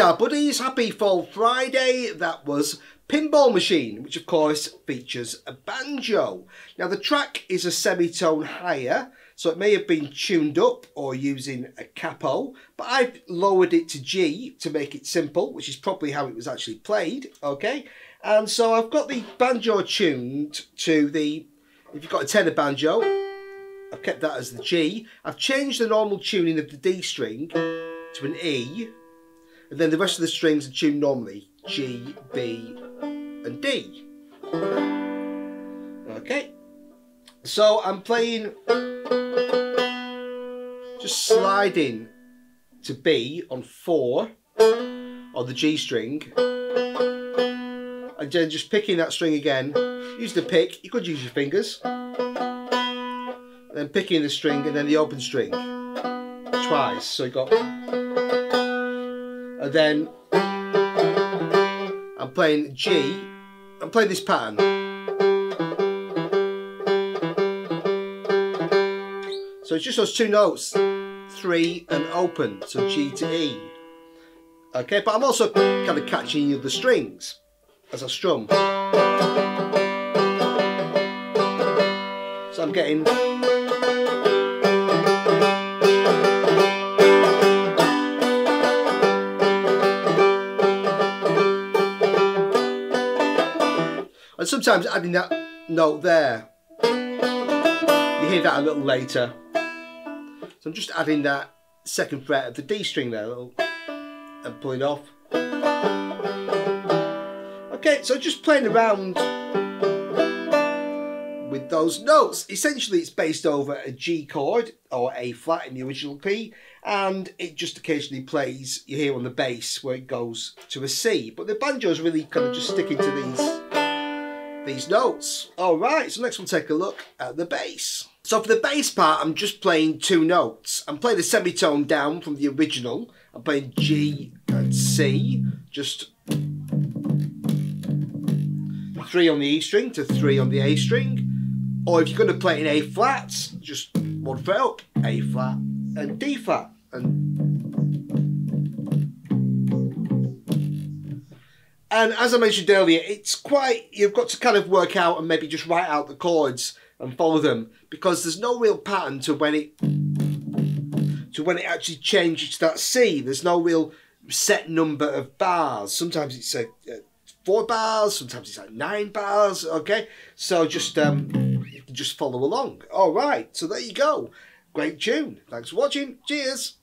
our buddies, happy Fall Friday. That was Pinball Machine, which of course features a banjo. Now the track is a semitone higher, so it may have been tuned up or using a capo, but I've lowered it to G to make it simple, which is probably how it was actually played, okay? And so I've got the banjo tuned to the, if you've got a tenor banjo, I've kept that as the G. I've changed the normal tuning of the D string to an E, and then the rest of the strings are tuned normally, G, B, and D. Okay, so I'm playing, just sliding to B on 4 on the G string, and then just picking that string again. Use the pick, you could use your fingers, and then picking the string and then the open string twice, so you got, and then I'm playing G. I'm playing this pattern. So it's just those two notes, 3 and open, so G to E. Okay, but I'm also kind of catching the other strings as I strum. So I'm getting, and sometimes adding that note there, you hear that a little later. So I'm just adding that second fret of the D string there, a little, and pulling off. Okay, so just playing around with those notes. Essentially it's based over a G chord or A flat in the original key, and it just occasionally plays, you hear on the bass where it goes to a C, but the banjo is really kind of just sticking to these notes. Alright, so next we'll take a look at the bass. So for the bass part, I'm just playing two notes. I'm playing a semitone down from the original. I'm playing G and C, just 3 on the E string to 3 on the A string. Or if you're going to play in A flats, just 1 fret up, A flat and D flat. And as I mentioned earlier, it's quite, you've got to kind of work out and maybe just write out the chords and follow them, because there's no real pattern to when it actually changes to that C. There's no real set number of bars. Sometimes it's a 4 bars, sometimes it's like 9 bars, okay? So just follow along. All right, so there you go. Great tune. Thanks for watching. Cheers.